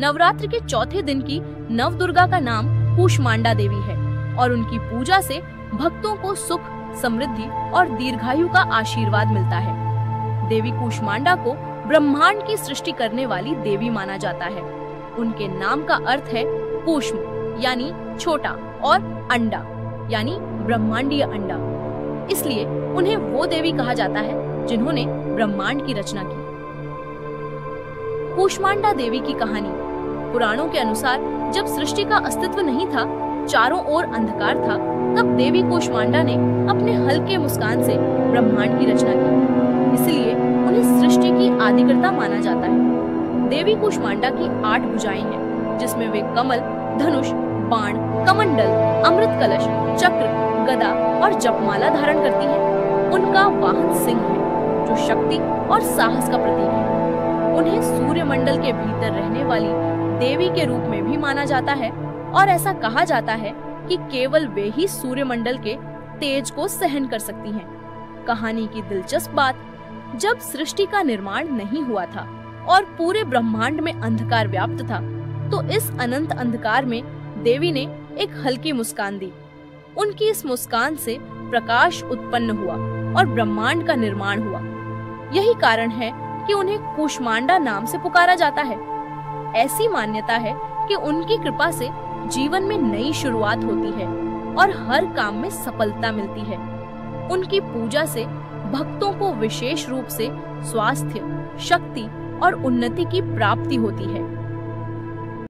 नवरात्रि के चौथे दिन की नव दुर्गा का नाम कूष्मांडा देवी है और उनकी पूजा से भक्तों को सुख, समृद्धि और दीर्घायु का आशीर्वाद मिलता है। देवी कूष्मांडा को ब्रह्मांड की सृष्टि करने वाली देवी माना जाता है। उनके नाम का अर्थ है कूष्म यानी छोटा और अंडा यानी ब्रह्मांडीय अंडा, इसलिए उन्हें वो देवी कहा जाता है जिन्होंने ब्रह्मांड की रचना की। कूष्मांडा देवी की कहानी पुराणों के अनुसार जब सृष्टि का अस्तित्व नहीं था, चारों ओर अंधकार था, तब देवी कूष्मांडा ने अपने हल्के मुस्कान से ब्रह्मांड की रचना की, इसलिए उन्हें सृष्टि की आदिकर्ता माना जाता है। देवी कूष्मांडा की 8 भुजाएं हैं, जिसमें वे कमल, धनुष, बाण, कमंडल, अमृत कलश, चक्र, गदा और जपमाला धारण करती है। उनका वाहन सिंह है जो शक्ति और साहस का प्रतीक है। उन्हें सूर्यमंडल के भीतर रहने वाली देवी के रूप में भी माना जाता है और ऐसा कहा जाता है कि केवल वे ही सूर्यमंडल के तेज को सहन कर सकती हैं। कहानी की दिलचस्प बात, जब सृष्टि का निर्माण नहीं हुआ था और पूरे ब्रह्मांड में अंधकार व्याप्त था, तो इस अनंत अंधकार में देवी ने एक हल्की मुस्कान दी। उनकी इस मुस्कान से प्रकाश उत्पन्न हुआ और ब्रह्मांड का निर्माण हुआ। यही कारण है कि उन्हें कूष्मांडा नाम से पुकारा जाता है। ऐसी मान्यता है कि उनकी कृपा से जीवन में नई शुरुआत होती है और हर काम में सफलता मिलती है। उनकी पूजा से भक्तों को विशेष रूप से स्वास्थ्य, शक्ति और उन्नति की प्राप्ति होती है।